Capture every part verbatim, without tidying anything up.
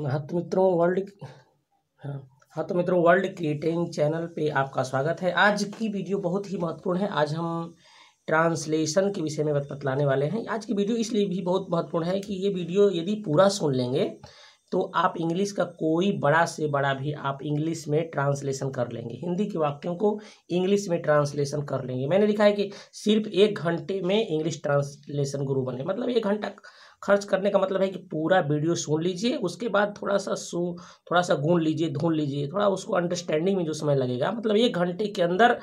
हाँ तो मित्रों वर्ल्ड हाँ तो मित्रों वर्ल्ड क्रिएटिंग चैनल पे आपका स्वागत है। आज की वीडियो बहुत ही महत्वपूर्ण है। आज हम ट्रांसलेशन के विषय में बतलाने वाले हैं। आज की वीडियो इसलिए भी बहुत महत्वपूर्ण है कि ये वीडियो यदि पूरा सुन लेंगे तो आप इंग्लिश का कोई बड़ा से बड़ा भी आप इंग्लिश में ट्रांसलेशन कर लेंगे, हिंदी के वाक्यों को इंग्लिश में ट्रांसलेशन कर लेंगे। मैंने लिखा है कि सिर्फ एक घंटे में इंग्लिश ट्रांसलेशन गुरु बने, मतलब एक घंटा खर्च करने का मतलब है कि पूरा वीडियो सुन लीजिए, उसके बाद थोड़ा सा सो थोड़ा सा गूंध लीजिए, ढूंढ लीजिए, थोड़ा उसको अंडरस्टैंडिंग में जो समय लगेगा, मतलब एक घंटे के अंदर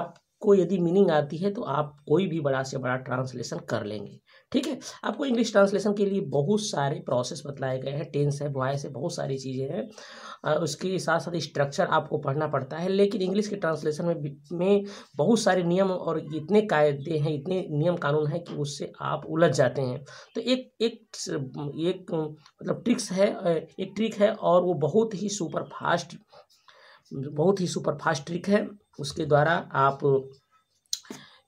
आपको यदि मीनिंग आती है तो आप कोई भी बड़ा से बड़ा ट्रांसलेशन कर लेंगे। ठीक है, आपको इंग्लिश ट्रांसलेशन के लिए बहुत सारे प्रोसेस बतलाए गए हैं, टेंस है, वॉइस है, बहुत सारी चीज़ें हैं। उसके साथ साथ स्ट्रक्चर आपको पढ़ना पड़ता है, लेकिन इंग्लिश के ट्रांसलेशन में में बहुत सारे नियम और इतने कायदे हैं, इतने नियम कानून हैं कि उससे आप उलझ जाते हैं। तो एक एक एक मतलब ट्रिक्स है, एक ट्रिक है, और वो बहुत ही सुपर फास्ट बहुत ही सुपर फास्ट ट्रिक है। उसके द्वारा आप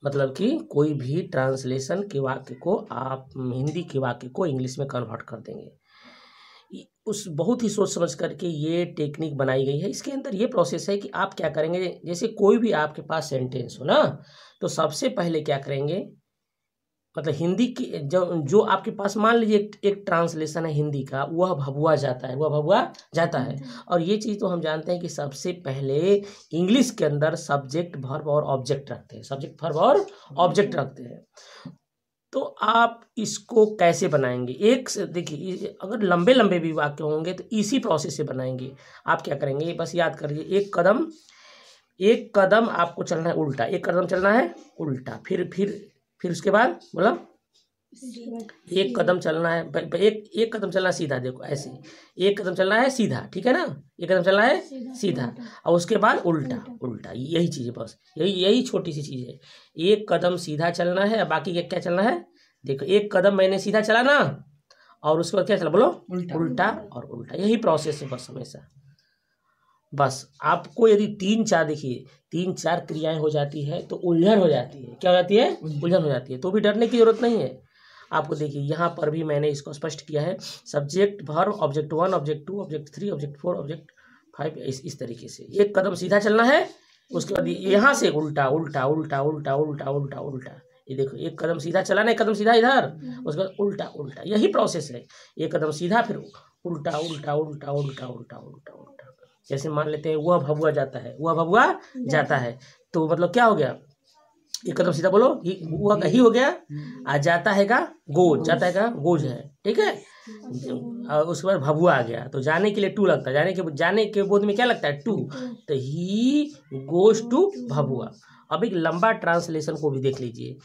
मतलब कि कोई भी ट्रांसलेशन के वाक्य को आप हिंदी के वाक्य को इंग्लिश में कन्वर्ट कर देंगे। उस बहुत ही सोच समझ करके ये टेक्निक बनाई गई है। इसके अंदर ये प्रोसेस है कि आप क्या करेंगे, जैसे कोई भी आपके पास सेंटेंस हो ना, तो सबसे पहले क्या करेंगे, मतलब हिंदी की जो जो आपके पास मान लीजिए एक, एक ट्रांसलेशन है हिंदी का, वह भभुआ जाता है, वह भभुआ जाता है। और ये चीज़ तो हम जानते हैं कि सबसे पहले इंग्लिश के अंदर सब्जेक्ट, वर्ब और ऑब्जेक्ट रखते हैं, सब्जेक्ट, वर्ब और ऑब्जेक्ट रखते हैं। तो आप इसको कैसे बनाएंगे, एक देखिए अगर लंबे लंबे भी वाक्य होंगे तो इसी प्रोसेस से बनाएंगे। आप क्या करेंगे, बस याद करिए, एक कदम एक कदम आपको चलना है उल्टा, एक कदम चलना है उल्टा, फिर फिर फिर उसके बाद बोला एक कदम चलना है, एक एक कदम चलना है सीधा, देखो ऐसे एक कदम चलना है सीधा, ठीक है ना, एक कदम चलना है सीधा, और उसके बाद उल्टा उल्टा, यही चीज़ है बस, यही यही छोटी सी चीज़ है। एक कदम सीधा चलना है, बाकी क्या क्या चलना है, देखो एक कदम मैंने सीधा चला ना, और उसके बाद क्या चला, बोलो उल्टा और उल्टा, यही प्रोसेस है बस हमेशा। बस आपको यदि तीन चार देखिए तीन चार क्रियाएं हो जाती है तो उलझन हो जाती है, क्या हो जाती है, उलझन हो जाती है। तो भी डरने की जरूरत नहीं है आपको। देखिए यहाँ पर भी मैंने इसको स्पष्ट किया है, subject, verb, object one, object two, object three, object four, object five, इस इस तरीके से। एक कदम सीधा चलना है, उसके बाद यहाँ से उल्टा उल्टा उल्टा उल्टा उल्टा उल्टा उल्टा, ये देखो एक कदम सीधा चलाना, एक कदम सीधा इधर, उसके बाद उल्टा उल्टा, यही प्रोसेस है। एक कदम सीधा, फिर उल्टा उल्टा उल्टा उल्टा उल्टा उल्टा उल्टा, जैसे मान लेते हैं वह भभुआ जाता है, वह भभुआ जाता है, तो मतलब क्या हो गया, एक कदम सीधा बोलो वह ही हो गया, आ जाता है का गोज, जाता है का गोज है, ठीक है, और उसके बाद भभुआ आ गया, तो जाने के लिए टू लगता है, जाने के जाने के बोध में क्या लगता है, टू, तो ही गोज टू भभुआ। अब एक लंबा ट्रांसलेशन को भी देख लीजिए,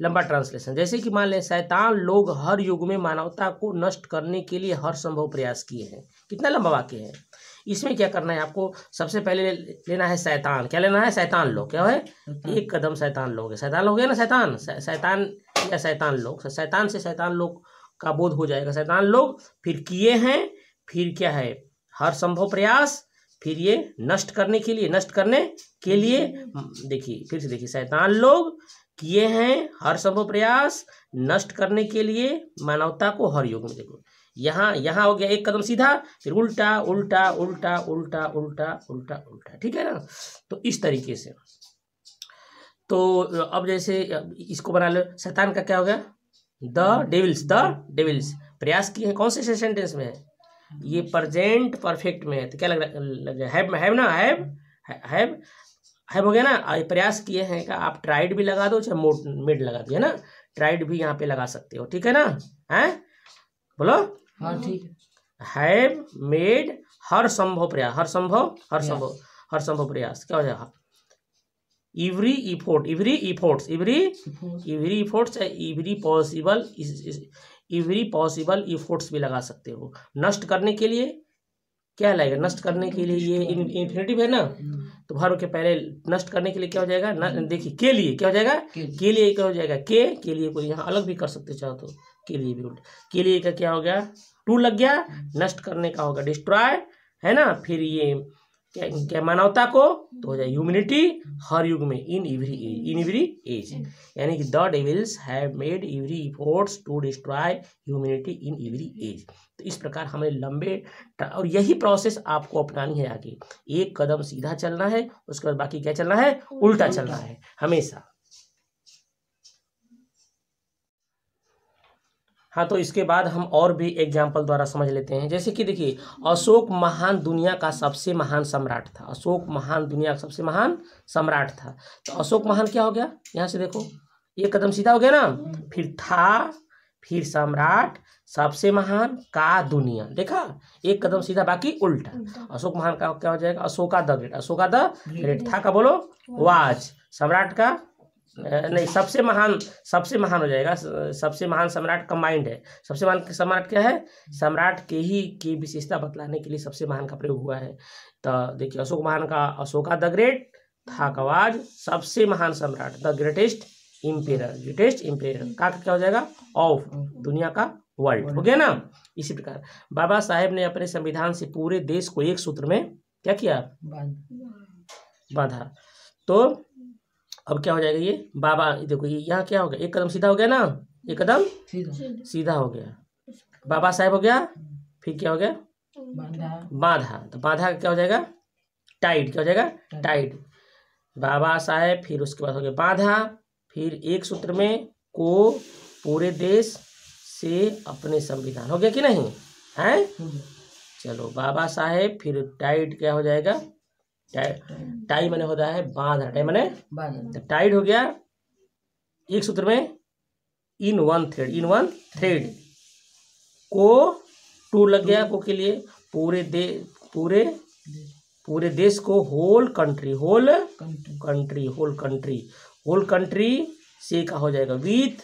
लंबा ट्रांसलेशन, जैसे कि मान लें, शैतान लोग हर युग में मानवता को नष्ट करने के लिए हर संभव प्रयास किए हैं, कितना लंबा वाक्य है। इसमें क्या करना है आपको, सबसे पहले लेना है शैतान, क्या लेना है, शैतान लोग, क्या है, एक कदम शैतान लोग, शैतान लोग है ना, शैतान शैतान या शैतान लोग, शैतान से शैतान लोग का बोध हो जाएगा, शैतान लोग, फिर किए हैं, फिर क्या है, हर संभव प्रयास, फिर ये नष्ट करने के लिए, नष्ट करने के लिए, देखिए फिर से देखिए, शैतान लोग किए हैं हर संभव प्रयास नष्ट करने के लिए मानवता को हर युग में, देखो यहाँ यहाँ हो गया एक कदम सीधा, फिर उल्टा उल्टा उल्टा उल्टा उल्टा उल्टा उल्टा, ठीक है ना। तो इस तरीके से, तो अब जैसे इसको बना लो, शैतान का क्या हो गया, द डेविल्स, द डेविल्स प्रयास किए हैं, कौन से सेंटेंस में है, ये प्रेजेंट परफेक्ट में है, तो क्या लग रहा लग रहा हैव हैव ना हैव हैव हैव हो गया ना, प्रयास किए हैं का आप ट्राइड भी लगा दो, चाहे मोड मिड लगा दो, है ना, ट्राइड भी यहाँ पे लगा सकते हो, ठीक है ना, है बोलो, हाँ ठीक है, मेड हर संभव प्रयास, हर संभव हर संभव हर संभव प्रयास, क्या हो जाएगा, every effort every efforts every every efforts every possible every possible efforts भी लगा सकते हो। नष्ट करने के लिए क्या लगेगा, नष्ट करने के लिए ये इन्फिनेटिव है ना, तो भर के पहले नष्ट करने के लिए क्या हो जाएगा, देखिए के लिए क्या हो जाएगा, के लिए क्या हो जाएगा, के के लिए कोई यहाँ अलग भी कर सकते चाहो तो, के लिए भी उल्टा, के लिए का क्या हो गया, टू लग गया, नष्ट करने का होगा डिस्ट्रॉय, है ना, फिर ये क्या क्या मानवता को तो हो जाए ह्यूमैनिटी हर युग में in every age in every age यानी कि the devils have made every efforts to destroy humanity in every age. तो इस प्रकार हमें लंबे और यही प्रोसेस आपको अपनानी है आगे। एक कदम सीधा चलना है, उसके बाद बाकी क्या चलना है, उल्टा चलना है हमेशा। हाँ, तो इसके बाद हम और भी एग्जाम्पल द्वारा समझ लेते हैं। जैसे कि देखिए, अशोक महान दुनिया का सबसे महान सम्राट था। अशोक महान दुनिया का सबसे महान सम्राट था। तो अशोक महान क्या हो गया, यहाँ से देखो ये कदम सीधा हो गया ना, फिर था, फिर सम्राट, सबसे महान, का दुनिया, देखा एक कदम सीधा बाकी उल्टा। अशोक महान का क्या हो जाएगा, Ashoka the great, Ashoka the great, था का बोलो वाज, सम्राट का नहीं सबसे महान, सबसे महान हो जाएगा, सबसे महान सम्राट कंबाइंड है। सबसे महान सम्राट क्या है, सम्राट के ही की विशेषता बतलाने के लिए सबसे महान का प्रयोग हुआ है। तो देखिए अशोक महान का अशोका द ग्रेट, था कवाज, सबसे महान सम्राट, the greatest emperor, greatest emperor, का क्या हो जाएगा, ऑफ, दुनिया का, वर्ल्ड, हो गया ना। इसी प्रकार बाबा साहेब ने अपने संविधान से पूरे देश को एक सूत्र में क्या किया, बांधा। तो अब क्या हो जाएगा, ये बाबा देखो ये यहाँ क्या हो गया, एक कदम सीधा हो गया ना, एक कदम सीधा सीधा हो गया, बाबा साहेब हो गया, फिर क्या हो गया, बांधा। तो बांधा क्या हो जाएगा, टाइट, क्या हो जाएगा, टाइट, बाबा साहेब, फिर उसके बाद हो गया बांधा, फिर एक सूत्र में को पूरे देश से अपने संविधान, हो गया कि नहीं है। चलो बाबा साहेब, फिर टाइट क्या हो जाएगा, टाई मैंने होता है बांधा, टाई मैंने टाइड हो गया, एक सूत्र में in one thread, in one thread, को टू लग गया को के लिए, पूरे दे पूरे पूरे देश को, whole country, whole country, whole country, whole country से का हो जाएगा विथ,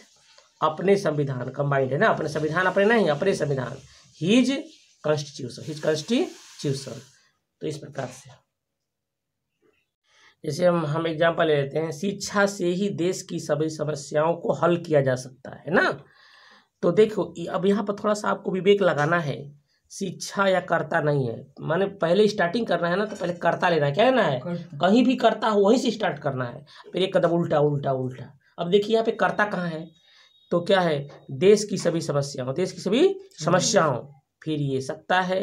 अपने संविधान कंबाइंड है ना, अपने संविधान, अपने नहीं अपने संविधान, हिज कॉन्स्टिट्यूशन, हिज कॉन्स्टिट्यूशन। तो इस प्रकार से जैसे हम हम एग्जाम्पल ले लेते हैं, शिक्षा से ही देश की सभी समस्याओं को हल किया जा सकता है ना। तो देखो अब यहाँ पर थोड़ा सा आपको विवेक लगाना है, शिक्षा या कर्ता नहीं है, माने पहले स्टार्टिंग करना है ना, तो पहले कर्ता लेना है, क्या लेना है, कहीं भी कर्ता हो वहीं से स्टार्ट करना है, फिर एक कदम उल्टा उल्टा उल्टा। अब देखिए यहाँ पे कर्ता कहाँ है, तो क्या है, देश की सभी समस्याओं, देश की सभी समस्याओं, फिर ये सकता है,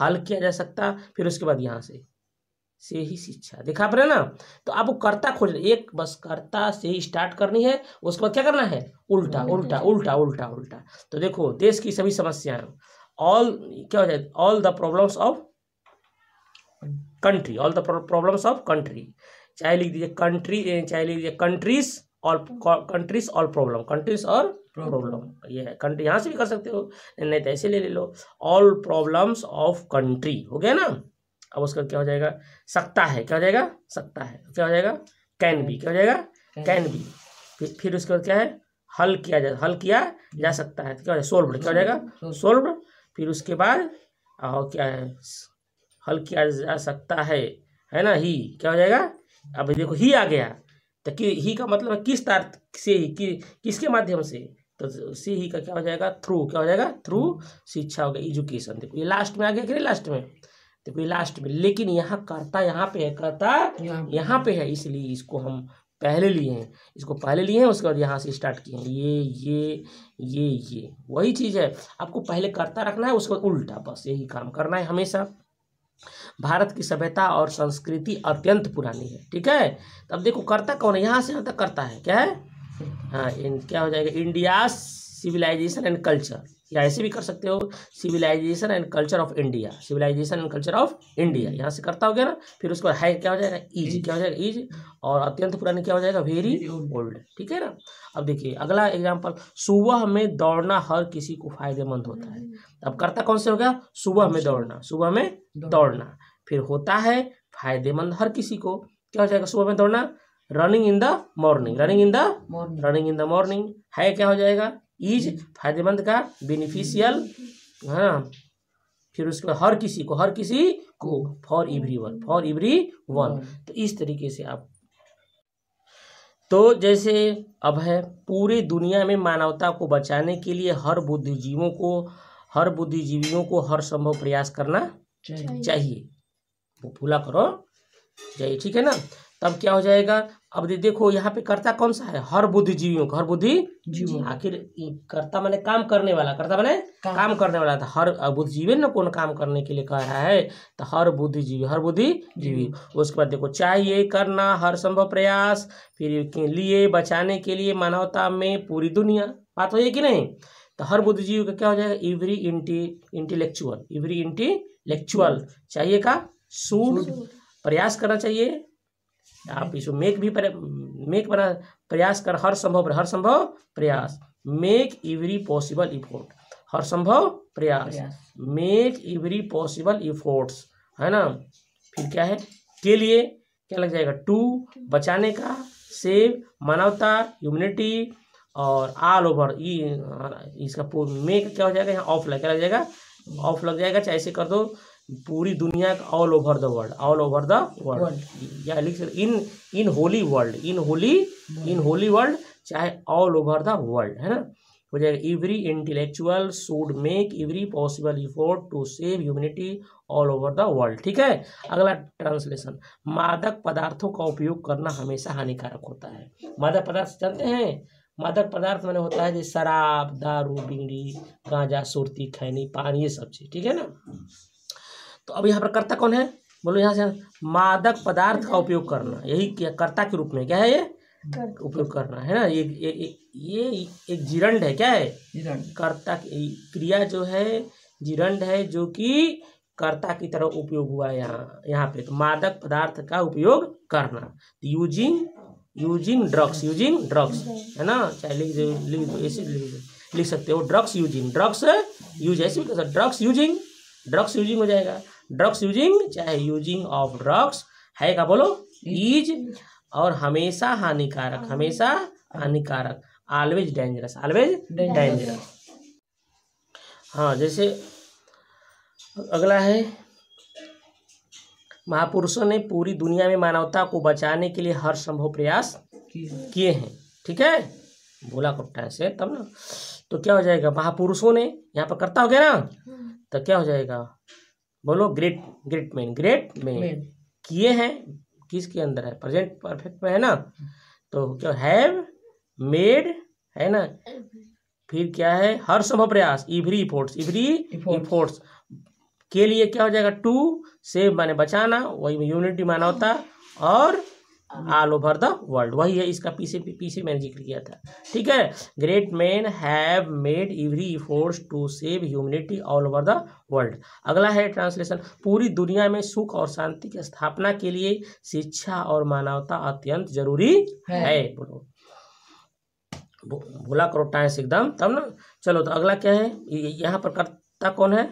हल किया जा सकता, फिर उसके बाद यहाँ से से ही शिक्षा, देखा आपने ना। तो आपको कर्ता खोजना, एक बस कर्ता से ही स्टार्ट करनी है, उसके बाद क्या करना है, उल्टा उल्टा उल्टा उल्टा उल्टा। तो देखो देश की सभी समस्याएं, ऑल क्या हो जाए, all the problems of country, all the problems of country, चाहे लिख दीजिए कंट्री, चाहे लिख दीजिए countries, all countries, all problem, countries और प्रॉब्लम, ये है कंट्री, यहाँ से भी कर सकते हो, नहीं तो ऐसे ले लो, ऑल प्रॉब्लम्स ऑफ कंट्री, हो गया ना। अब उसका क्या हो जाएगा, सकता है, क्या हो जाएगा, सकता है, क्या हो जाएगा, कैन बी, क्या हो जाएगा, कैन बी, फिर फिर उसके बाद क्या है, हल किया जा, हल किया जा सकता है, क्या हो जाएगा, सोल्व, क्या हो जाएगा, सोल्व, फिर उसके बाद और क्या है, हल किया जा सकता है, है ना, ही, क्या हो जाएगा। अब देखो ही आ गया, तो कि ही का मतलब है किस तार से ही, कि, किसके माध्यम से, तो सी ही का क्या हो जाएगा, थ्रू, क्या हो जाएगा, थ्रू शिक्षा हो गया, एजुकेशन। देखो ये लास्ट में आ गया कि नहीं, लास्ट में देखो लास्ट में, लेकिन यहाँ कर्ता यहाँ पे है, कर्ता यहाँ पे है, इसलिए इसको हम पहले लिए हैं, इसको पहले लिए हैं, उसके बाद यहाँ से स्टार्ट किए हैं, ये ये ये ये वही चीज़ है, आपको पहले कर्ता रखना है, उसके बाद उल्टा, बस यही काम करना है हमेशा। भारत की सभ्यता और संस्कृति अत्यंत पुरानी है, ठीक है। अब देखो कर्ता कौन है, यहाँ से यहाँ तक कर्ता है, क्या है, हाँ क्या हो जाएगा, इंडिया सिविलाइजेशन एंड कल्चर, या ऐसे भी कर सकते हो, civilisation and culture of India, civilisation and culture of India, यहाँ से करता हो गया ना, फिर उसको है क्या हो जाएगा, इज, क्या हो जाएगा, इज, और अत्यंत पुरानी क्या हो जाएगा, वेरी ओल्ड, ठीक है ना। अब देखिए अगला एग्जांपल, सुबह में दौड़ना हर किसी को फायदेमंद होता है। अब करता कौन से हो गया, सुबह में दौड़ना, सुबह में दौड़ना, फिर होता है फायदेमंद हर किसी को, क्या हो जाएगा, सुबह में दौड़ना, running in the morning, running in the running in the morning, है क्या हो जाएगा, इज, फायदेमंद का बेनिफिशियल, हाँ, फिर उसके बाद हर किसी को, हर किसी को, for everyone, for everyone. तो इस तरीके से आप, तो जैसे अब है, पूरे दुनिया में मानवता को बचाने के लिए हर बुद्धिजीवों को हर बुद्धिजीवियों को हर संभव प्रयास करना चाहिए, फूला करो जाइए, ठीक है ना। तब क्या हो जाएगा, अब दे, देखो यहाँ पे कर्ता कौन सा है, हर बुद्धि जीवियों, हर बुद्धि जीव, आखिर कर्ता माने काम करने वाला, कर्ता माने काम, काम करने वाला था, हर बुद्धि जीवी ना कौन काम करने के लिए कह रहा है, तो हर बुद्धि जीवी, हर बुद्धि जीवी। उसके बाद देखो चाहिए करना हर संभव प्रयास, फिर के लिए बचाने के लिए मानवता में पूरी दुनिया, बात हो जाए कि नहीं। तो हर बुद्धिजीवी का क्या हो जाएगा, एवरी इंटी इंटेलेक्चुअल एवरी इंटेलेक्चुअल चाहिए का शूड, प्रयास करना चाहिए, आप इसको मेक भी पर, मेक बना प्रयास कर, हर संभव हर संभव प्रयास, मेक एवरी पॉसिबल इफोर्ट, हर संभव प्रयास, मेक एवरी पॉसिबल इफोर्ट्स, है ना। फिर क्या है, के लिए क्या लग जाएगा, टू बचाने का, सेव मानवता ह्यूमनिटी, और ऑल ओवर ये इसका मेक क्या हो जाएगा, यहाँ ऑफ लग क्या लग जाएगा, ऑफ लग जाएगा, चाहे ऐसे कर दो पूरी दुनिया का, all over the world, all over the world, या लिख सकते in in whole world, in whole in whole world, चाहे ऑल ओवर द वर्ल्ड, है ना। हो जाएगा every intellectual should make every possible effort to save humanity all over the world, ठीक है। अगला ट्रांसलेशन, मादक पदार्थों का उपयोग करना हमेशा हानिकारक होता है। मादक पदार्थ जानते हैं, मादक पदार्थ मैंने होता है जैसे शराब, दारू, बीड़ी, गांजा, सुरती, खैनी, पान, ये सब चीज, ठीक है ना। तो अब यहाँ पर कर्ता कौन है, बोलो यहाँ से, मादक पदार्थ का उपयोग करना, यही क्या कर्ता के रूप में क्या है, ये उपयोग करना है ना, ये ये, ये, ये एक जिरंड है, क्या है कर्ता की क्रिया जो है जिरंड है, जो कि कर्ता की तरह उपयोग हुआ है यहाँ यहाँ पे। तो मादक पदार्थ का उपयोग करना, using using drugs, using drugs, है ना, चाहे लिख लिख ऐसे लिख सकते हो, ड्रग्स यूजिंग, ड्रग्स यूज, ऐसे भी ड्रग्स यूजिंग, ड्रग्स यूजिंग हो जाएगा, ड्रग्स यूजिंग चाहे यूजिंग ऑफ ड्रग्स है का, बोलो इज, और हमेशा हानिकारक, हमेशा हानिकारक, ऑलवेज डेंजरस, ऑलवेज डेंजरस। हाँ, जैसे अगला है, महापुरुषों ने पूरी दुनिया में मानवता को बचाने के लिए हर संभव प्रयास किए हैं, ठीक है, बोला कुट्टा से तब ना। तो क्या हो जाएगा, महापुरुषों ने यहाँ पर करता हो गया ना, तो क्या हो जाएगा, बोलो great great man, great man किए हैं, किसके अंदर है, प्रेजेंट परफेक्ट में है ना। तो क्या हैव मेड है ना, फिर क्या है, हर संभव प्रयास, एवरी एफर्ट्स, एवरी एफर्ट्स के लिए क्या हो जाएगा, टू सेव माने बचाना, वही यूनिटी मानवता, और ऑल ओवर द वर्ल्ड, वही है इसका पीछे पीछे मैंने जिक्र किया था, ठीक है। Great man have made every efforts to save humanity all over the world. अगला है ट्रांसलेशन, पूरी दुनिया में सुख और शांति की स्थापना के लिए शिक्षा और मानवता अत्यंत जरूरी है, है। बोलो बोला करो टाइम्स एकदम तब ना। चलो तो अगला क्या है, यहाँ पर कर्ता कौन है,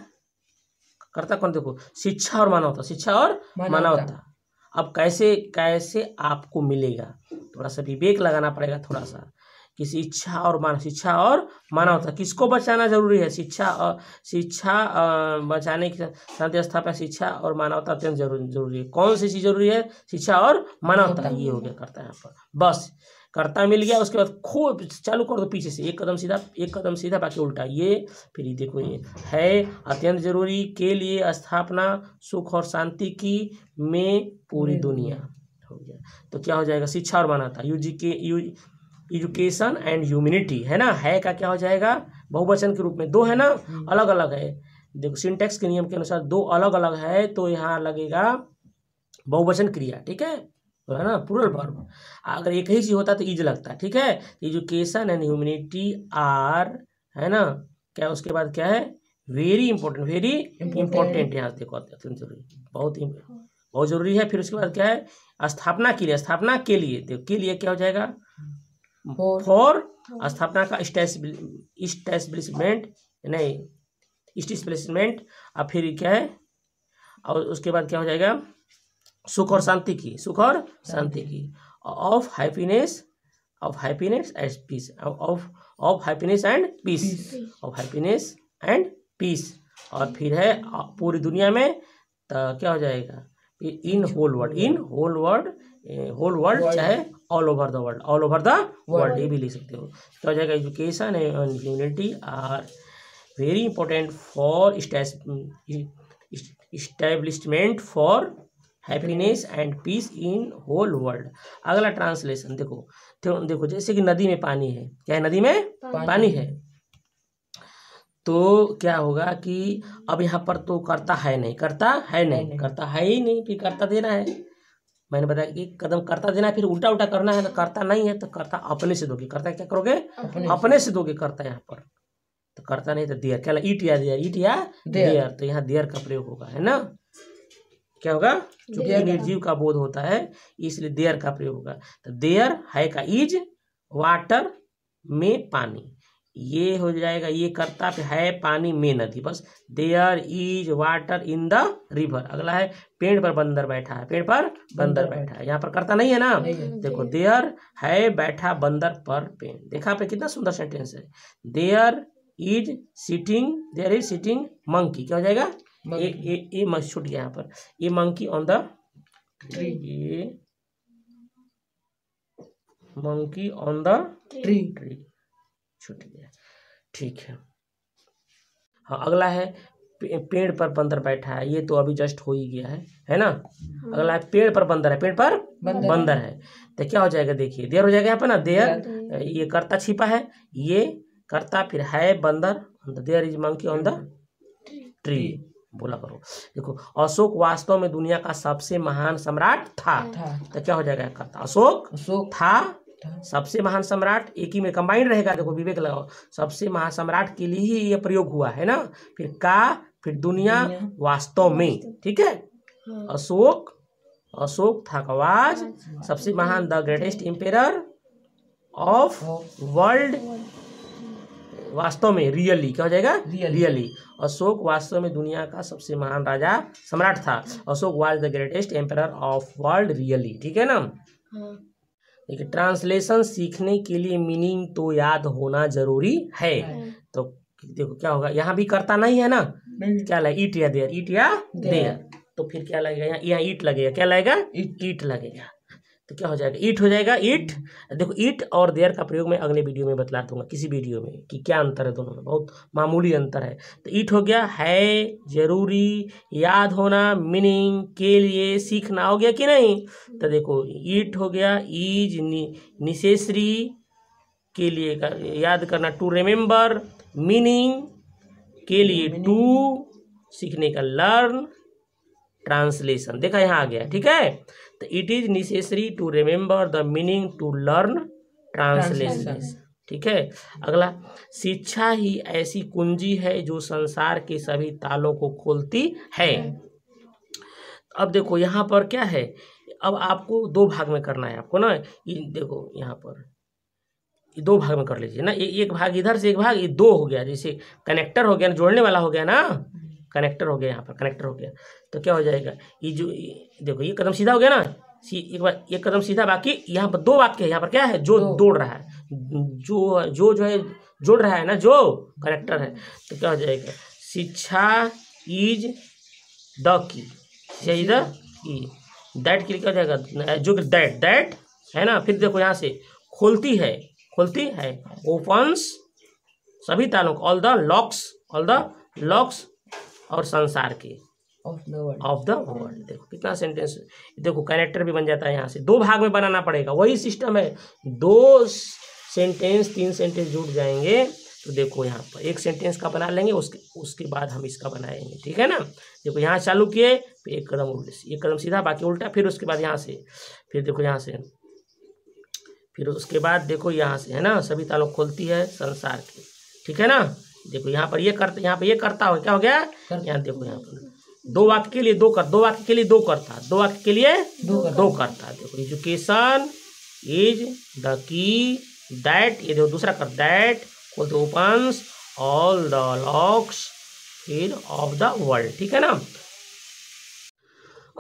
कर्ता कौन, देखो शिक्षा और मानवता, शिक्षा और मानवता, अब कैसे कैसे आपको मिलेगा, थोड़ा सा विवेक लगाना पड़ेगा, थोड़ा सा कि शिक्षा और मानव शिक्षा और मानवता किसको बचाना जरूरी है, शिक्षा और शिक्षा बचाने की शांति स्थापना, शिक्षा और मानवता अत्यंत जरूरी है, कौन सी चीज जरूरी है, शिक्षा और मानवता, ये हो गया कर्ता यहाँ पर, बस कर्ता मिल गया। उसके बाद खूब चालू कर दो पीछे से, एक कदम सीधा, एक कदम सीधा, बाकी उल्टा, ये फिर ये देखो, ये है अत्यंत जरूरी के लिए स्थापना सुख और शांति की में पूरी दुनिया, हो गया। तो क्या हो जाएगा, शिक्षा और मानवता, यूजी के यू एजुकेशन एंड ह्यूमैनिटी, है ना, है का क्या हो जाएगा, बहुवचन के रूप में दो है ना, अलग अलग है, देखो सिंटैक्स के नियम के अनुसार दो अलग अलग है, तो यहाँ लगेगा बहुवचन क्रिया, ठीक है ना, प्लूरल वर्ब, अगर एक ही चीज होता तो इज लगता, ठीक है। एजुकेशन एंड ह्यूमैनिटी आर, है ना, क्या उसके बाद क्या है, वेरी इंपॉर्टेंट, वेरी इंपॉर्टेंट, यहाँ देखो अत्यंत जरूरी, बहुत बहुत जरूरी है। फिर उसके बाद क्या है, स्थापना के लिए, स्थापना के लिए देखो, के लिए क्या हो जाएगा, फॉर स्थापना का एस्टैब्लिशमेंट, नहीं एस्टैब्लिशमेंट, और फिर क्या है, और उसके बाद क्या हो जाएगा, सुख और शांति की, सुख और शांति की, of happiness, of happiness and peace, of of happiness and peace, of happiness and peace, और फिर है पूरी दुनिया में, तो क्या हो जाएगा, in whole world, in whole world, whole world चाहे all over the world, all over the world, ये भी लिख सकते हो। क्या हो जाएगा, education and unity are very important for establishment, for happiness and peace in whole world. अगला ट्रांसलेशन देखो, तो देखो जैसे कि नदी में पानी है, क्या है नदी में पानी, पानी है, तो क्या होगा कि अब यहाँ पर तो करता है नहीं, करता है नहीं, नहीं। करता है ही नहीं, फिर करता देना है, मैंने बताया कि कदम करता देना है, फिर उल्टा उल्टा करना है, तो करता नहीं है तो करता अपने से दोगे, करता क्या करोगे अपने, अपने से दोगे, करता यहाँ पर तो करता नहीं तो देयर, क्या ईट या देयर, ईट या देयर, तो यहाँ देयर का प्रयोग होगा, है ना, क्या होगा क्योंकि निर्जीव का बोध होता है इसलिए देयर का प्रयोग होगा। तो देयर है का इज वाटर में पानी, ये हो जाएगा, ये करता है पानी में नदी, बस there is water in the river. अगला है पेड़ पर बंदर बैठा है, पेड़ पर बंदर बैठा है, यहाँ पर करता नहीं है ना, देखो देयर है बैठा बंदर पर पेड़, देखा पे कितना सुंदर सेंटेंस है, there is sitting, there is sitting monkey, क्या हो जाएगा ये ये ये मंकी छूट गया यहाँ पर, ये मंकी ऑन द ट्री, ये monkey on the tree, tree छूट गया, ठीक है। हाँ अगला है पे, पेड़ पर बंदर बैठा है, ये तो अभी जस्ट हो ही गया है, है ना। अगला है पेड़ पर बंदर है, पेड़ पर बंदर, बंदर है, तो क्या हो जाएगा देखिए देयर हो जाएगा यहाँ पर ना, देयर ये करता छिपा है, ये करता फिर है बंदर, there is monkey on the tree, बोला करो देखो। अशोक वास्तव में दुनिया का सबसे महान सम्राट था, था। तो क्या हो जाएगा करता, अशोक अशोक था, था सबसे महान सम्राट, एक ही में कंबाइंड रहेगा, देखो विवेक लगाओ, सबसे महान सम्राट के लिए ही ये प्रयोग हुआ है ना, फिर का फिर दुनिया, दुनिया। वास्तव में, ठीक है, अशोक अशोक था कवाज सबसे महान, the greatest emperor of world, वास्तव में रियली, क्या हो जाएगा रियली, अशोक वास्तव में दुनिया का सबसे महान राजा सम्राट था, Ashok was the greatest emperor of world really, ठीक है ना। देखिए ट्रांसलेशन सीखने के लिए मीनिंग तो याद होना जरूरी है, तो देखो क्या होगा, यहाँ भी करता नहीं है ना, क्या लगे ईट या देयर, ईट या देयर, तो फिर क्या लगेगा यहाँ ईट लगेगा, क्या लगेगा ईट लगेगा, तो क्या हो जाएगा ईट हो जाएगा ईट। देखो ईट और देयर का प्रयोग मैं अगले वीडियो में बतला दूंगा, किसी वीडियो में, कि क्या अंतर है दोनों में, बहुत मामूली अंतर है। तो ईट हो गया है जरूरी, याद होना मीनिंग के लिए सीखना हो गया कि नहीं, तो देखो ईट हो गया इज नेसेसरी के लिए कर, याद करना, टू रिमेम्बर मीनिंग के लिए, टू सीखने का लर्न, ट्रांसलेशन देखा यहाँ आ गया, ठीक है। तो it is necessary to remember the meaning to learn translation, ठीक है। अगला, शिक्षा ही ऐसी कुंजी है जो संसार के सभी तालों को खोलती है। अब देखो यहाँ पर क्या है, अब आपको दो भाग में करना है आपको ना, देखो यहाँ पर दो भाग में कर लीजिए ना, एक भाग इधर से एक भाग, ये दो हो गया, जैसे कनेक्टर हो गया, जोड़ने वाला हो गया ना, कनेक्टर हो गया यहाँ पर, कनेक्टर हो गया, तो क्या हो जाएगा ये जो देखो ये कदम सीधा हो गया ना, एक बार एक कदम सीधा, बाकी यहाँ पर दो वाक्य है, यहाँ पर क्या है जो दौड़ रहा है, जो जो जो है जोड़ रहा है ना, जो कनेक्टर है, तो क्या हो जाएगा शिक्षा इज द की, शिक्षा इज द की, दैट के लिए क्या हो जाएगा जो दैट दैट है ना, फिर देखो यहाँ से खोलती है, खोलती है ओपन्स सभी तालों को, all the locks, all the locks और संसार के, ऑफ द वर्ल्ड, देखो कितना सेंटेंस, देखो कनेक्टर भी बन जाता है, यहाँ से दो भाग में बनाना पड़ेगा, वही सिस्टम है, दो सेंटेंस तीन सेंटेंस जुड़ जाएंगे, तो देखो यहाँ पर एक सेंटेंस का बना लेंगे, उसके उसके बाद हम इसका बनाएंगे, ठीक है ना। देखो यहाँ चालू किए, फिर एक कदम उल्टे, एक कदम सीधा बाकी उल्टा, फिर उसके बाद यहाँ से, फिर देखो यहाँ से, फिर उसके बाद देखो यहाँ से, है ना, सभी तालों खोलती है संसार की, ठीक है ना। देखो यहाँ पर ये करता, यहाँ पर ये करता हो, क्या हो गया यहाँ देखो, यहाँ पर दो वाक्य के लिए दो कर, दो वाक्य के लिए दो करता, दो वाक्य के लिए दो, दो करता, देखो education is the key that, ये देखो दूसरा कर दैट खोल दो ओपन्स ऑल द लॉक्स फिर ऑफ द वर्ल्ड, ठीक है ना।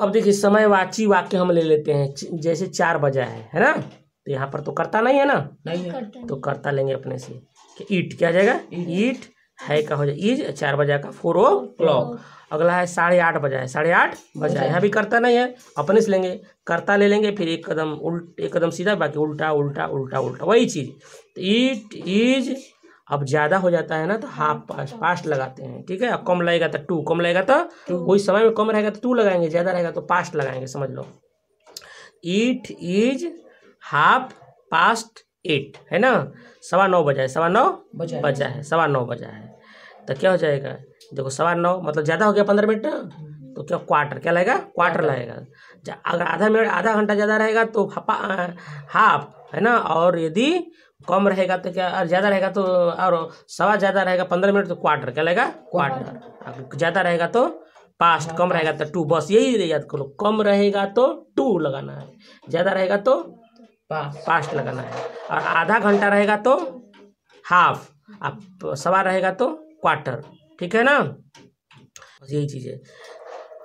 अब देखिए समयवाची वाक्य हम ले लेते हैं, जैसे चार बजा है, है ना, तो यहाँ पर तो करता नहीं है ना, नहीं है, तो करता लेंगे अपने से, ईट क्या जाएगा ईट है का हो जाए इज, चार बजा का फोर ओ क्लॉक। अगला है साढ़े आठ बजा है, साढ़े आठ बजा है, यहाँ भी करता नहीं है, अपने से लेंगे, करता ले लेंगे, फिर एक कदम उल्ट, एक कदम सीधा बाकी उल्टा उल्टा उल्टा उल्टा, वही चीज, ईट इज अब ज्यादा हो जाता है ना तो हाफ पास्ट पास्ट लगाते हैं, ठीक है। अब कम लगेगा तो टू, कम लगेगा तो कोई समय में कम रहेगा तो टू लगाएंगे, ज्यादा रहेगा तो पास्ट लगाएंगे, समझ लो। It is half past eight, है ना, सवा नौ बजा है, सवा नौ बजा है, सवा नौ बजा है तो क्या हो जाएगा, देखो सवा नौ मतलब ज़्यादा हो गया पंद्रह मिनट तो क्या क्वार्टर, क्या लगेगा क्वार्टर लगेगा। अगर आधा मिनट आधा घंटा ज़्यादा रहेगा तो हाफ, है ना, और यदि कम रहेगा तो क्या, और ज़्यादा रहेगा तो, और सवा ज़्यादा रहेगा पंद्रह मिनट तो क्वार्टर, क्या लगेगा क्वार्टर। ज़्यादा रहेगा तो पास्ट, कम रहेगा तो टू, बस यही याद करो, कम रहेगा तो टू लगाना है, ज़्यादा रहेगा तो पास्ट लगाना है, और आधा घंटा रहेगा तो हाफ, अब सवा रहेगा तो क्वार्टर, ठीक है ना, बस यही चीज़ है।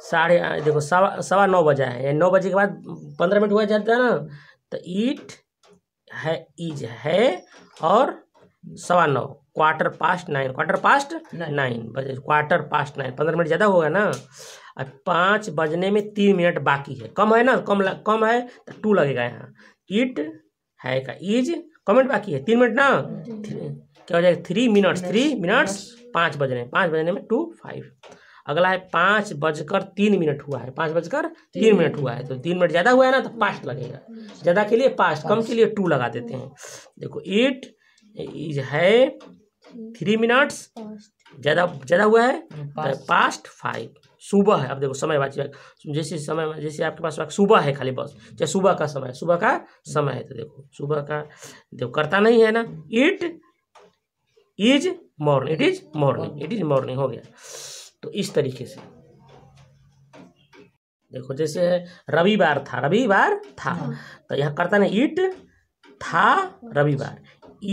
साढ़े देखो सवा सवा नौ बजा है, नौ बजे के बाद पंद्रह मिनट हुआ जाता है ना, तो ईट है इज है और सवा नौ quarter past nine, quarter past nine बजे, क्वार्टर पास्ट नाइन पंद्रह मिनट ज़्यादा होगा ना। अब पाँच बजने में तीन मिनट बाकी है, कम है ना, कम लग, कम है तो टू लगेगा यहाँ, इट है का इज कमेंट बाकी है तीन मिनट ना, क्या हो जाएगा थ्री मिनट्स, थ्री मिनट्स पाँच बजने पाँच बजने में टू फाइव। अगला है पाँच बजकर तीन मिनट हुआ है, पाँच बजकर तीन मिनट हुआ है तो तीन मिनट ज़्यादा हुआ है ना तो पास्ट लगेगा, ज़्यादा के लिए पास्ट, कम के लिए टू लगा देते हैं। देखो इट इज है थ्री मिनट्स ज़्यादा ज़्यादा हुआ है तो पास्ट फाइव। सुबह है, अब देखो समय बाकी, जैसे समय जैसे आपके पास सुबह है खाली बस, चाहे सुबह का समय, सुबह का समय है तो देखो सुबह का देखो करता नहीं है ना, it is morning, it is morning, it is morning हो गया। तो इस तरीके से देखो, जैसे रविवार था, रविवार था तो यहाँ करता नहीं, इट था रविवार,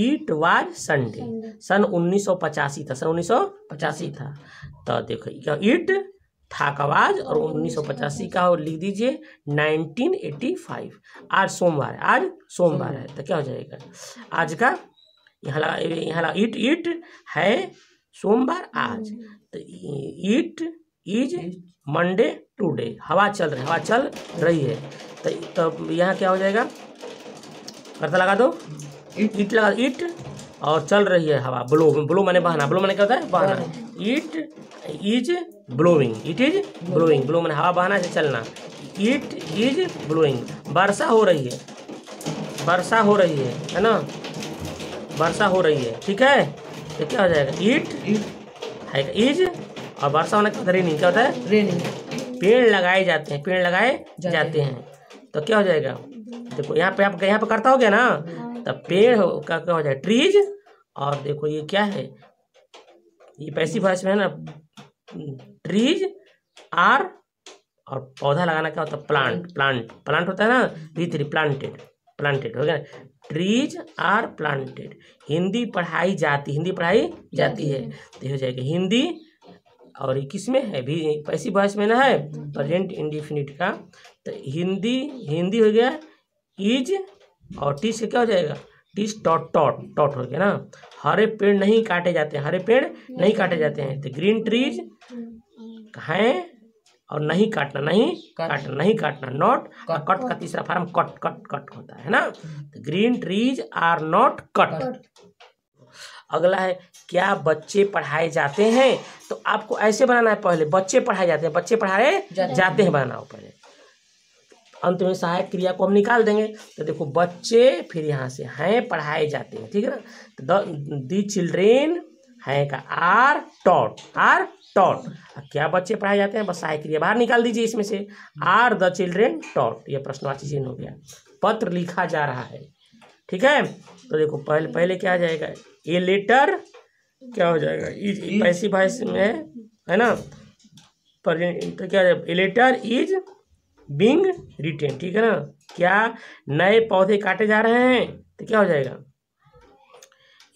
इट वाज संडे, सन उन्नीस सौ पचासी था, सन उन्नीस सौ पचासी था तो देखो इट था का आवाज और उन्नीस सौ पचासी का और लिख दीजिए नाइनटीन एटी फाइव। आज सोमवार है, आज सोमवार है तो क्या हो जाएगा आज का, यहाँ लगा यहाँ लगा इट, इट है सोमवार आज, तो इट इज मंडे टुडे, हवा चल रही है, हवा चल रही है तो तब तो यहाँ क्या हो जाएगा, करता लगा दो इट, इट लगा इट और चल रही है हवा, ब्लो, ब्लो मैंने बहाना, ब्लो मैंने क्या होता है बहाना, it is blowing, it is blowing, blow मैंने हवा बहाना से चलना, इट इज ब्लोइंग, वर्षा हो रही है, वर्षा हो रही है, है ना, वर्षा हो रही है, ठीक है। तो क्या हो जाएगा इट इट है इज और वर्षा होने का रेनिंग, क्या होता है रेनिंग, पेड़ लगाए जाते हैं, पेड़ लगाए जाते, जाते हैं तो क्या हो जाएगा, देखो यहाँ पे आप यहाँ पे करता हो गया ना तो पेड़ का क्या हो जाए ट्रीज, और देखो ये क्या है, ये पैसिव वॉइस में है ना, ट्रीज आर और पौधा लगाना क्या होता है प्लांट, प्लांट प्लांट होता है ना, री थ्री प्लांटेड, प्लांटेड हो गया, ट्रीज आर प्लांटेड, हिंदी पढ़ाई जाती, हिंदी पढ़ाई जाती है तो हो जाएगा हिंदी, और ये किस में है भी पैसिव वॉइस में ना है, प्रेजेंट इंडिफिनिट का, तो हिंदी हिंदी हो गया इज और टीच से क्या हो जाएगा टीच टॉट, टॉट टॉट हो गया ना, हरे पेड़ नहीं काटे जाते हैं, हरे पेड़ नहीं काटे जाते हैं तो ग्रीन ट्रीज हैं और नहीं काटना, नहीं काटना, नहीं काटना, नॉट कट का तीसरा फॉर्म कट, कट कट होता है ना, तो green trees are not cut. अगला है क्या बच्चे पढ़ाए जाते हैं, तो आपको ऐसे बनाना है, पहले बच्चे पढ़ाए जाते हैं, बच्चे पढ़ाए जाते हैं बनाओ पहले, अंत में सहायक क्रिया को हम निकाल देंगे। तो देखो बच्चे फिर यहाँ से हैं पढ़ाए जाते हैं, ठीक है ना, द चिल्ड्रेन है का आर टॉट, आर टॉट, क्या बच्चे पढ़ाए जाते हैं, बस सहायक क्रिया बाहर निकाल दीजिए इसमें से, आर द चिल्ड्रेन टॉट, ये प्रश्नवाची चिन्ह हो गया, पत्र लिखा जा रहा है, ठीक है। तो देखो पहले पहले क्या आ जाएगा ए लेटर, क्या हो जाएगा इज पैसिव वॉइस में है ना, पर तो क्या a letter is being written, ठीक है ना, क्या नए पौधे काटे जा रहे हैं तो क्या हो जाएगा,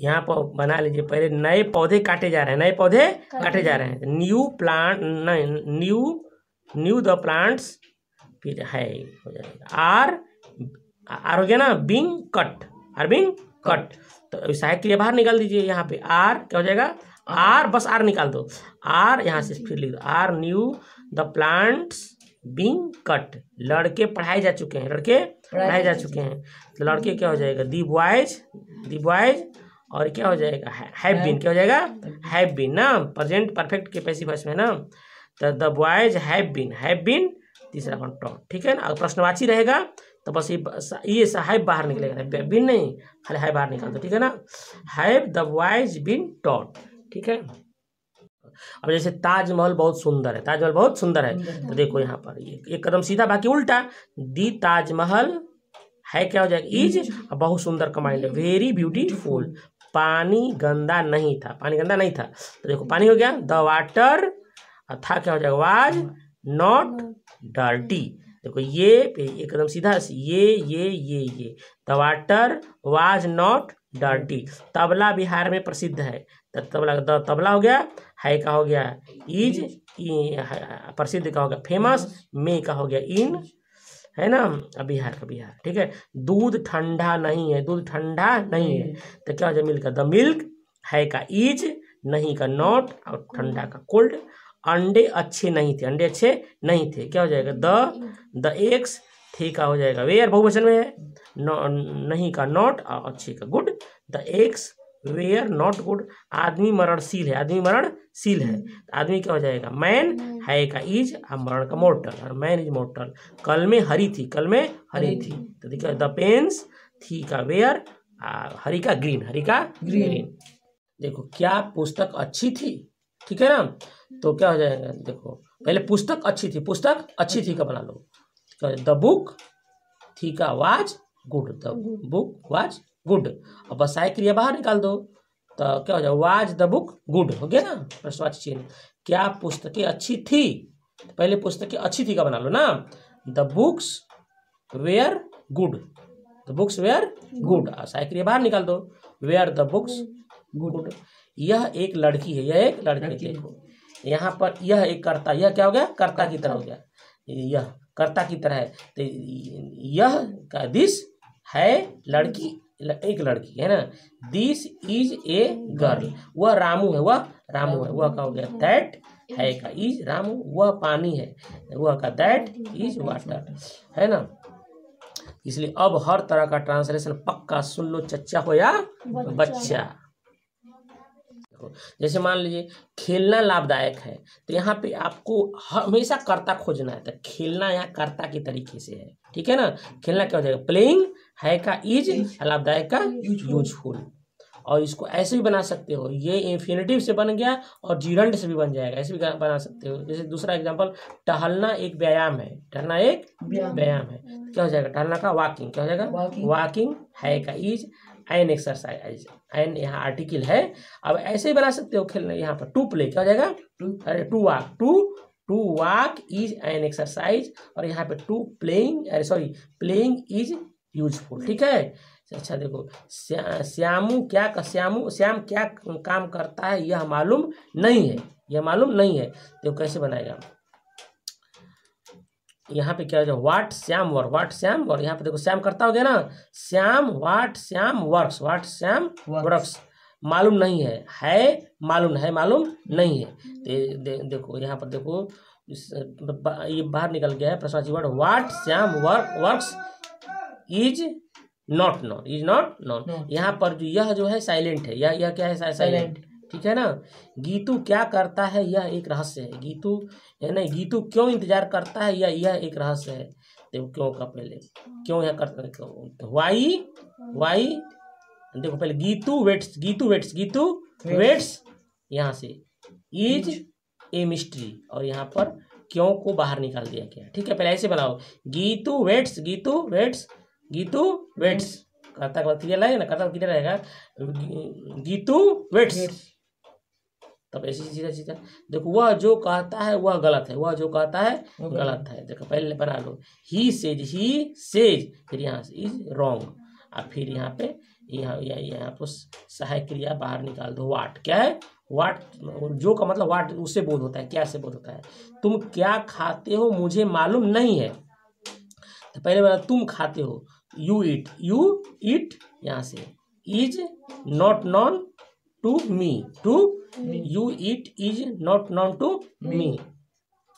यहाँ पर बना लीजिए पहले, नए पौधे काटे जा रहे हैं, नए पौधे काटे जा रहे हैं, new plant, new new the plants, फिर है हो जाएगा आर, आर हो गया ना being cut, are being cut, तो सहायक के लिए बाहर निकाल दीजिए, यहाँ पे आर क्या हो जाएगा आर, बस आर निकाल दो, आर यहाँ से फिर लिख दो are new the plants being cut, लड़के पढ़ाए जा चुके हैं, लड़के पढ़ाए जा चुके हैं तो लड़के क्या हो जाएगा दी बॉयज, दी बॉयज और क्या हो जाएगा, हैव बीन, क्या हो जाएगा, हैव बीन ना, प्रेजेंट परफेक्ट के पैसिव वॉइस में ना। तो the boys have been, have been तीसरा कौन टॉट, ठीक है ना। अगर प्रश्नवाची रहेगा तो बस ये ये हैव बाहर निकलेगा, बीन नहीं, खाली हैव बाहर निकाल दो, ठीक है ना। Have the boys been taught, ठीक है। अब जैसे ताजमहल बहुत सुंदर है, ताजमहल बहुत सुंदर है, तो देखो यहाँ पर एक कदम सीधा बाकी उल्टा, दी ताजमहल है क्या हो जाएगा, इज बहुत सुंदर, कमांड वेरी ब्यूटीफुल, पानी गंदा नहीं था, पानी गंदा नहीं था, तो देखो पानी हो गया द वाटर, था क्या हो जाएगा वाज नॉट डर्टी, देखो ये एकदम सीधा ये ये ये ये the water was not dirty. Tabla Bihar में प्रसिद्ध है, तबला द तबला हो गया, है का हो गया इज, प्रसिद्ध का हो गया फेमस, में का हो गया इन, है ना, बिहार का बिहार, ठीक है। दूध ठंडा नहीं है, दूध ठंडा नहीं है, तो क्या हो जाए मिल्क, द मिल्क, है का इज, नहीं का नॉट, और ठंडा का कोल्ड। अंडे अच्छे नहीं थे, अंडे अच्छे नहीं थे, क्या हो जाएगा द द एग्स, थे का हो जाएगा वेयर, बहुवचन में है, नहीं का नॉट, और अच्छे का good, the eggs were not good. आदमी मरणशील है, आदमी मरणशील है, आदमी क्या हो जाएगा मैन, है का इज, मरण का मोर्टल, और मैन इज मोर्टल। कल में हरी थी, कल में हरी थी, तो देखिए द पेन्स, थी का वेयर, हरी का ग्रीन, हरी का ग्रीन। देखो क्या पुस्तक अच्छी थी, ठीक है ना, तो क्या हो जाएगा, देखो पहले पुस्तक अच्छी थी, पुस्तक अच्छी थी का बना लो, द बुक, थी का was good, the book was good, अब बसाए क्रिया बाहर निकाल दो, तो क्या हो जाएगा वाज द बुक गुड, हो गया ना प्रश्नवाची चिन्ह। क्या पुस्तकें अच्छी थी, पहले पुस्तकें अच्छी थी का बना लो ना, the books were good, the books were good, बसाए क्रिया बाहर निकाल दो, वेयर द बुक्स गुड। यह एक लड़की है, यह एक लड़की, देखो यहाँ पर यह एक कर्ता, यह क्या हो गया कर्ता की तरह हो गया, यह कर्ता की तरह है, तो यह का दिस है लड़की, एक लड़की है ना, दिस इज ए गर्ल, वह रामू है, वह रामू है, वह का हो गया दैट, है का इज रामू, वह पानी है, वह का दैट इज वाटर, है ना। इसलिए अब हर तरह का ट्रांसलेशन पक्का सुन लो, चच्चा हो या बच्चा। जैसे मान लीजिए खेलना लाभदायक है, तो यहाँ पे आपको हमेशा कर्ता खोजना है, तो खेलना यहाँ कर्ता के तरीके से है, ठीक है ना। खेलना क्या हो जाएगा प्लेइंग, है का इज, लाभदायक का यूजफुल, और इसको ऐसे भी बना सकते हो, ये इंफिनिटिव से बन गया और जीरंड से भी बन जाएगा, ऐसे भी बना सकते हो। जैसे दूसरा एग्जांपल, टहलना एक व्यायाम है, टहलना एक व्यायाम है, क्या हो जाएगा टहलना का वॉकिंग, क्या हो जाएगा वॉकिंग, है का इज एन एक्सरसाइज, एन यहाँ आर्टिकल है। अब ऐसे ही बना सकते हो खेलना, यहाँ पर टू प्ले, क्या हो जाएगा अरे to walk, to to walk is an exercise, और यहाँ पे टू प्लेइंग, अरे सॉरी प्लेइंग इज यूजफुल, ठीक है। अच्छा देखो, श्या, श्यामू क्या श्यामू श्याम क्या काम करता है यह मालूम नहीं है, यह मालूम नहीं है, तो कैसे बनाएगा, यहाँ पे क्या हो जाए what Shyam work, what Shyam work, यहाँ पे देखो श्याम करता हो गया ना, Shyam what Shyam works, what Shyam works, मालूम नहीं है, है मालूम, है मालूम नहीं है, दे, दे, देखो यहाँ पर देखो इस, बा, ये बाहर निकल गया है प्रश्नवाची word, what Shyam work works is not known, is not known, यहाँ पर जो यह जो है साइलेंट है, यह यह क्या है साइलेंट, ठीक है ना। गीतू क्या करता है यह एक रहस्य है, गीतू है ना, गीतू क्यों इंतजार करता है यह यह एक रहस्य है, देखो क्यों का पहले, क्यों यह करता है वाई, वाई देखो पहले Geetu waits, Geetu waits, Geetu waits यहाँ से इज ए मिस्ट्री, और यहाँ पर क्यों को बाहर निकाल दिया गया, ठीक है। पहले ऐसे बनाओ, Geetu waits, Geetu waits, Geetu waits, कर्ता का क्लियर रहेगा ना, कर्ता क्लियर रहेगा, गीतू वेट्स, तब ऐसी सीधा सीधा देखो वह जो कहता है वह गलत है, वह जो कहता है गलत है, देखो पहले बना लो ही सेज, ही सेज, फिर यहाँ से इज रॉन्ग, और फिर यहाँ पे यहाँ यहाँ पर सहायक क्रिया बाहर निकाल दो, वाट क्या है, वाट जो का मतलब वाट उससे बोध होता है, क्या से बोध होता है, तुम क्या खाते हो मुझे मालूम नहीं है, तो पहले बना तुम खाते हो यू ईट, यू ईट, यहाँ से is not known to me, to you it is not known to me,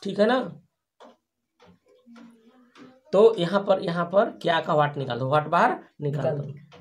ठीक है ना। तो यहाँ पर यहाँ पर क्या का वाट निकाल दो, वाट बाहर निकाल दो।